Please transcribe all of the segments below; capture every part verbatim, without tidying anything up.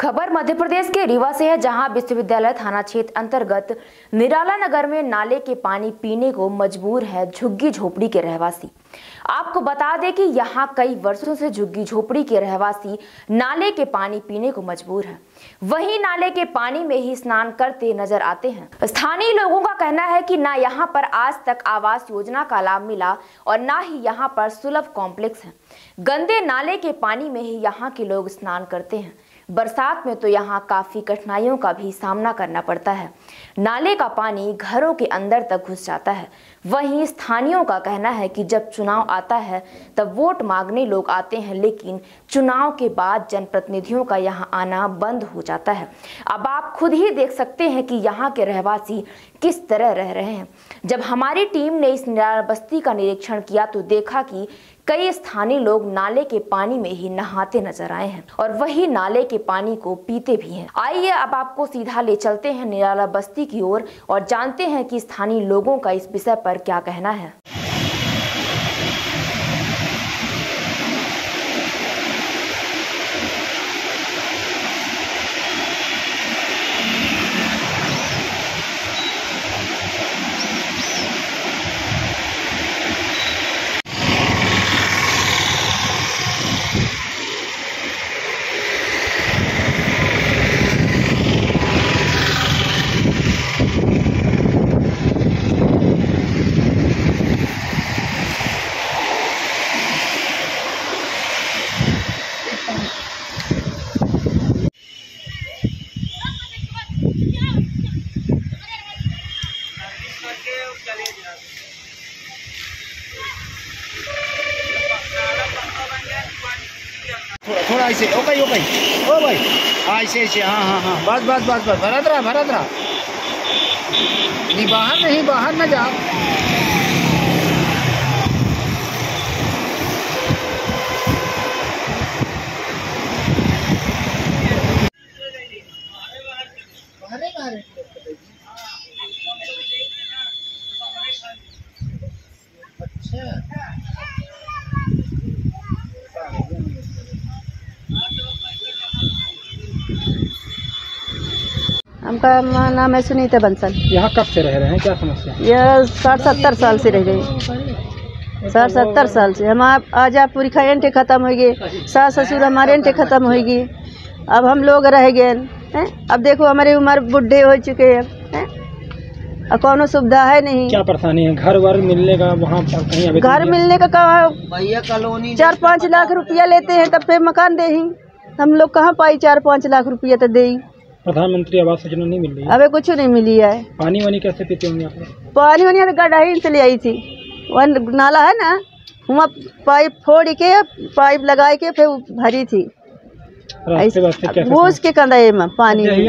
खबर मध्य प्रदेश के रीवा से है, जहां विश्वविद्यालय थाना क्षेत्र अंतर्गत निराला नगर में नाले के पानी पीने को मजबूर है झुग्गी झोपड़ी के रहवासी। आपको बता दें कि यहां कई वर्षों से झुग्गी झोपड़ी के रहवासी नाले के पानी पीने को मजबूर हैं। वहीं नाले के पानी में ही स्नान करते नजर आते हैं। स्थानीय लोगों का कहना है कि ना यहां पर आज तक आवास योजना का लाभ मिला और ना ही यहां पर सुलभ कॉम्प्लेक्स है। गंदे नाले के पानी में ही यहाँ के लोग स्नान करते हैं। बरसात में तो यहाँ काफी कठिनाइयों का भी सामना करना पड़ता है। नाले का पानी घरों के अंदर तक घुस जाता है। वहीं स्थानीयों का कहना है कि जब चुनाव आता है तब वोट मांगने लोग आते हैं, लेकिन चुनाव के बाद जनप्रतिनिधियों का यहाँ आना बंद हो जाता है। अब आप खुद ही देख सकते हैं कि यहाँ के रहवासी किस तरह रह रहे हैं। जब हमारी टीम ने इस निराला बस्ती का निरीक्षण किया तो देखा कि कई स्थानीय लोग नाले के पानी में ही नहाते नजर आए हैं और वही नाले के पानी को पीते भी हैं। आइए अब आपको सीधा ले चलते हैं निराला बस्ती की ओर और जानते हैं कि स्थानीय लोगों का इस विषय पर क्या कहना है। थोड़ा थोड़ा ऐसे ओके ओके ओ भाई ऐसे ऐसे हाँ हाँ हाँ बस बस बस बस भरत रहा भरत रहा नहीं बाहर नहीं बाहर ना जाओ। अच्छा हमका नाम है सुनीता बंसल। यहाँ कब से रह रहे हैं, क्या समस्या? यह साठ सत्तर साल से रह गई, साठ सत्तर साल से। हम आप आज आप पूरी एंटे खत्म हो गए, सास ससुर हमारे एंटे खत्म होगी, अब हम लोग रह गए हैं। अब देखो हमारी उम्र बुढ़े हो चुके हैं, अब कौनो सुविधा है नहीं। क्या परेशानी है? घर वर मिलने का वहाँ पर घर मिलने का कहा कॉलोनी चार पाँच लाख रुपया लेते हैं तब पे मकान दे, हम लोग कहाँ पाई चार पाँच लाख रुपया तो दे। प्रधानमंत्री आवास योजना नहीं मिल रही है, अबे कुछ नहीं मिली है। पानी वानी कैसे पीते होंगे आप? पानी वानी तो गढ़ाई से ले आई थी, वह नाला है ना वहाँ पाइप फोड़ के पाइप लगा के फिर भरी थी घूस के कंधे में पानी नहीं।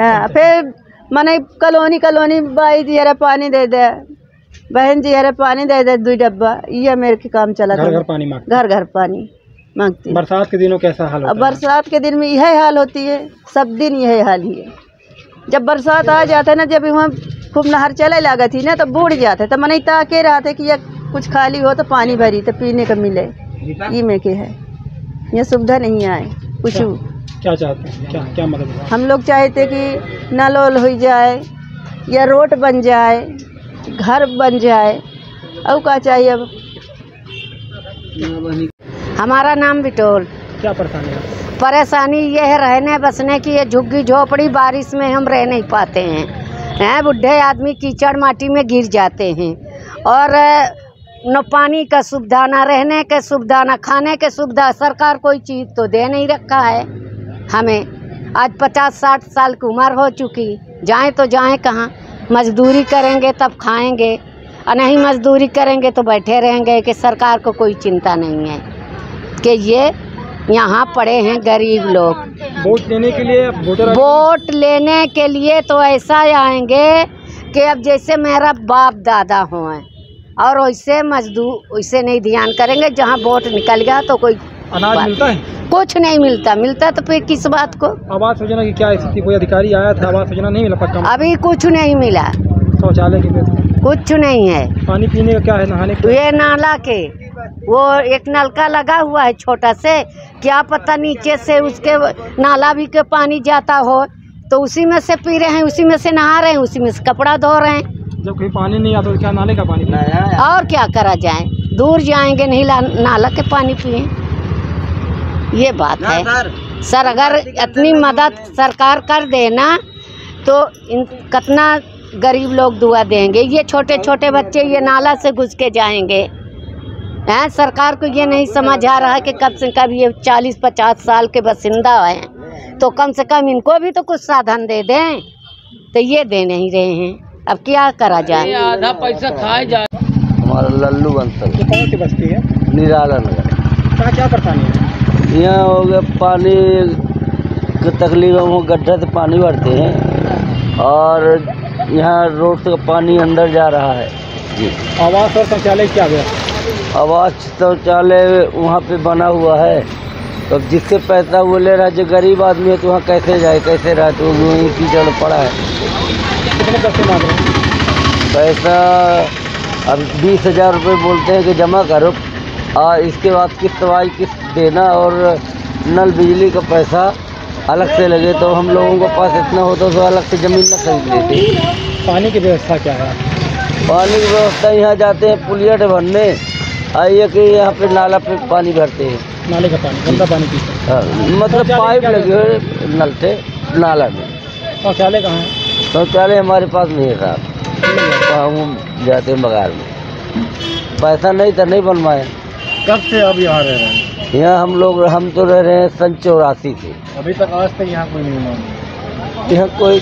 हाँ फिर मैंने कलोनी कलोनी भाई जी हरा पानी दे दे, बहन जी हरा पानी दे दे दो डब्बा, ये मेरे के काम चला था। घर पानी मांगती, घर घर पानी मांगती। बरसात के दिनों कैसा हाल होता है? बरसात के दिन में यह हाल होती है, सब दिन यही हाल ही है। जब बरसात आ जाता है ना, जब वहाँ खूब नहर चले लागा थी ना, तब बूढ़ जाते तब मैंने ता के रहा था कि यह कुछ खाली हो तो पानी भरी तो पीने का मिले, ये मेरे के है। यह सुविधा नहीं आए कुछ। क्या चाहते हैं, क्या क्या मदद? हम लोग चाहते कि नलोल हो जाए या रोड बन जाए, घर बन जाए, और क्या चाहिए। अब हमारा नाम बिटोल। क्या परेशानी है? परेशानी यह है रहने बसने की, ये झुग्गी झोपड़ी, बारिश में हम रह नहीं पाते हैं, हैं बुढ़े आदमी कीचड़ माटी में गिर जाते हैं और न पानी का सुविधा, न रहने का सुविधा, न खाने के सुविधा। सरकार कोई चीज़ तो दे नहीं रखा है हमें। आज पचास साठ साल की उम्र हो चुकी, जाएं तो जाएं कहाँ? मजदूरी करेंगे तब खाएंगे और नहीं मजदूरी करेंगे तो बैठे रहेंगे। कि सरकार को कोई चिंता नहीं है कि ये यहाँ पड़े हैं गरीब लोग। वोट लेने के लिए वोट लेने के लिए तो ऐसा आएंगे कि अब जैसे मेरा बाप दादा हों और वैसे मजदूर वैसे नहीं ध्यान करेंगे। जहाँ वोट निकल गया तो कोई अनाज मिलता है? कुछ नहीं मिलता। मिलता तो फिर किस बात को? आवास योजना की क्या स्थिति? कोई अधिकारी आया था? आवास योजना नहीं मिला पक्का? अभी कुछ नहीं मिला। शौचालय की कुछ नहीं है। पानी पीने का क्या है? नहाने का? ये नाला के वो एक नलका लगा हुआ है छोटा से, क्या पता नीचे से उसके नाला भी के पानी जाता हो तो उसी में से पी रहे हैं, उसी में से नहा रहे हैं, उसी में से कपड़ा धो रहे हैं। जब कोई पानी नहीं आता तो क्या नाले का पानी पिए और क्या करा जाए, दूर जाएंगे नहीं नाला के पानी पिए। ये बात है सर, सर अगर इतनी मदद सरकार कर देना तो इन कितना गरीब लोग दुआ देंगे। ये छोटे छोटे बच्चे ये नाला से घुस के जाएंगे हैं, सरकार को ये नहीं समझ आ रहा कि कम से कम ये चालीस पचास साल के बसिंदा हैं तो कम से कम इनको भी तो कुछ साधन दे दें, तो ये दे नहीं रहे हैं। अब क्या करा जाए, आधा पैसा खाए जाए। हमारा लल्लू बंसल कौन सी बस्ती है? निराला नगर। क्या क्या परेशानी है? यहाँ हो गया पानी की तकलीफ, हम गड्ढा से पानी भरते हैं और यहाँ रोड से पानी अंदर जा रहा है। जी आवास और शौचालय क्या गया? आवास शौचालय वहाँ पे बना हुआ है, तो जिससे पैसा वो ले रहा है, जो गरीब आदमी है तो वहाँ कैसे जाए कैसे रहा, तो वहीं कीचड़ पड़ा है। कितने पैसे मांग रहे हैं? पैसा अब बीस हज़ार रुपये बोलते हैं कि जमा करो, और इसके बाद किस्त वाई किस्त देना और नल बिजली का पैसा अलग से लगे, तो हम लोगों के पास इतना होता तो, तो अलग से ज़मीन न खरीद लेते। पानी की व्यवस्था क्या है? पानी की व्यवस्था यहाँ जाते हैं पुलिया भरने, आइए कि यहाँ पे नाला पे पानी भरते हैं, नाले का पानी गंदा पानी पीते हैं, मतलब पाइप लगे हुए नल से नाला में। शौचालय कहाँ है? शौचालय हमारे पास नहीं है साहब, हम जाते हैं बगार में, पैसा नहीं था नहीं बनवाए। कब से अब यहाँ रह रहे हैं? यहाँ हम लोग हम तो रह रहे हैं सन चौरासी से अभी तक, आज तक यहाँ कोई नहीं मांगा, यहाँ कोई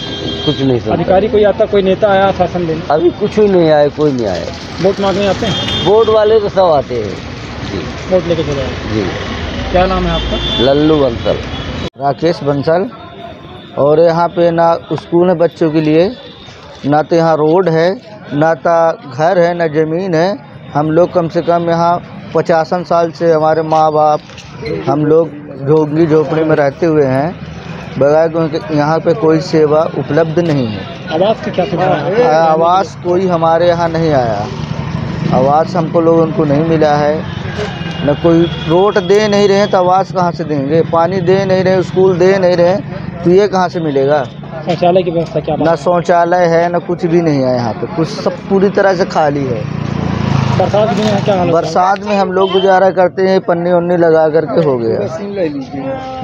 कुछ नहीं सुना। अधिकारी कोई आता, कोई नेता आया शासन देने? अभी कुछ ही नहीं आया, कोई नहीं आया। वोट मांगने आते हैं? वोट वाले तो सब आते हैं जी, वोट लेके चले आए। जी क्या नाम है आपका? लल्लू बंसल, राकेश बंसल। और यहाँ पे ना स्कूल है बच्चों के लिए, ना तो यहाँ रोड है, ना तो घर है, ना ज़मीन है। हम लोग कम से कम यहाँ पचासन साल से हमारे माँ बाप हम लोग झोंपड़ी झोपड़ी में रहते हुए हैं, बगैर यहाँ पे कोई सेवा उपलब्ध नहीं है। आवास की क्या सुविधा? आवास कोई हमारे यहाँ नहीं आया, आवास हमको लोग उनको नहीं मिला है, न कोई रोड दे नहीं रहे तो आवास कहाँ से देंगे, पानी दे नहीं रहे, स्कूल दे नहीं रहे, तो ये कहाँ से मिलेगा? शौचालय की व्यवस्था क्या? ना शौचालय है ना कुछ भी नहीं है यहाँ पे, कुछ सब पूरी तरह से खाली है। बरसात में क्या हाल है? बरसात में हम लोग गुजारा करते हैं, पन्नी उन्नी लगा करके हो गया।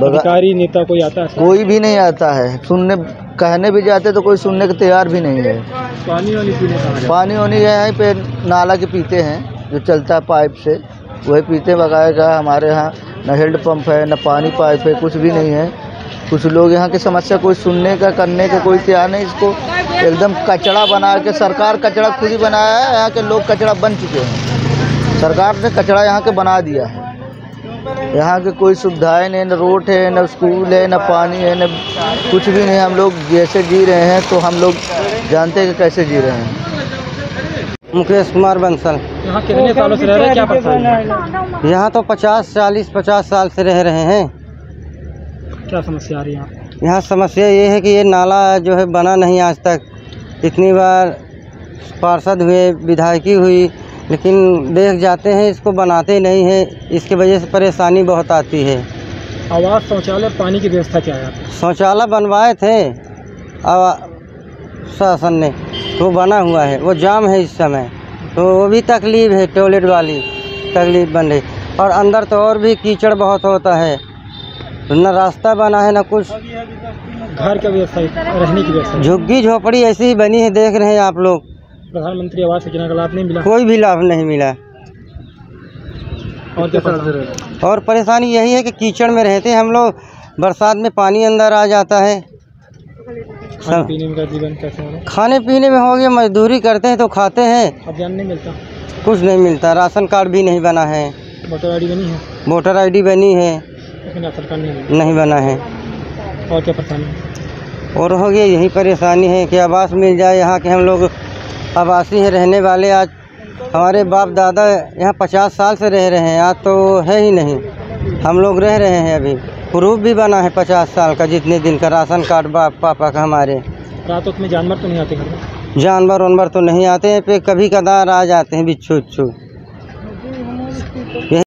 अधिकारी नेता कोई आता है? कोई भी नहीं आता है, सुनने कहने भी जाते तो कोई सुनने के तैयार भी नहीं है। पानी वानी पीने पानी वानी यहाँ पे नाला के पीते हैं, जो चलता है पाइप से वही पीते बगैर का। हमारे यहाँ न हैंड पंप है, न पानी पाइप है, कुछ भी नहीं है। कुछ लोग यहाँ की समस्या कोई सुनने का करने का कोई तैयार नहीं। इसको एकदम कचरा बना के, सरकार कचरा खुद ही बनाया है, यहाँ के लोग कचरा बन चुके हैं, सरकार ने कचरा यहाँ के बना दिया है। यहाँ के कोई सुविधाएं नहीं, न रोड है, न स्कूल है, न पानी है, न कुछ भी नहीं। हम लोग जैसे जी रहे हैं तो हम लोग जानते हैं कि कैसे जी रहे हैं। मुकेश कुमार बंसल। यहाँ कितने सालों से रह रहे हैं, क्या परेशानी है? यहाँ तो पचास चालीस पचास साल से रह रहे हैं। क्या समस्या आ रही है यहाँ? यहाँ समस्या ये है कि ये नाला जो है बना नहीं आज तक, इतनी बार पार्षद हुए, विधायकी हुई, लेकिन देख जाते हैं इसको बनाते नहीं हैं, इसके वजह से परेशानी बहुत आती है। आवास शौचालय पानी की व्यवस्था क्या है? शौचालय बनवाए थे शासन ने, तो बना हुआ है, वो जाम है इस समय, तो वो भी तकलीफ है, टॉयलेट वाली तकलीफ बन रही, और अंदर तो और भी कीचड़ बहुत होता है, ना रास्ता बना है ना कुछ। घर का व्यवस्था रहने की व्यवस्था, झुग्गी झोपड़ी ऐसी ही बनी है, देख रहे हैं आप लोग। प्रधानमंत्री आवास योजना का लाभ नहीं मिला? कोई भी लाभ नहीं मिला। और क्या परेशानी? और परेशानी यही है कि कीचड़ में रहते हैं हम लोग, बरसात में पानी अंदर आ जाता है। खाने पीने में का जीवन कैसे है? खाने पीने में हो गया, मजदूरी करते हैं तो खाते हैं, अभियान नहीं मिलता, कुछ नहीं मिलता, राशन कार्ड भी नहीं बना है। वोटर आई डी बनी है? वोटर आई डी बनी है, सरकार नहीं, नहीं बना है। और क्या परेशानी? और हो गया यही परेशानी है कि आवास मिल जाए। यहाँ के हम लोग आवासी हैं रहने वाले, आज हमारे बाप दादा यहाँ पचास साल से रह रहे हैं, आज तो है ही नहीं, हम लोग रह रहे हैं। अभी प्रूफ भी बना है पचास साल का, जितने दिन का राशन कार्ड बाप पापा का हमारे। रातों में जानवर तो नहीं आते? जानवर वानवर तो नहीं आते हैं, पे कभी कदार आ जाते हैं बिच्छू उच्छू। यही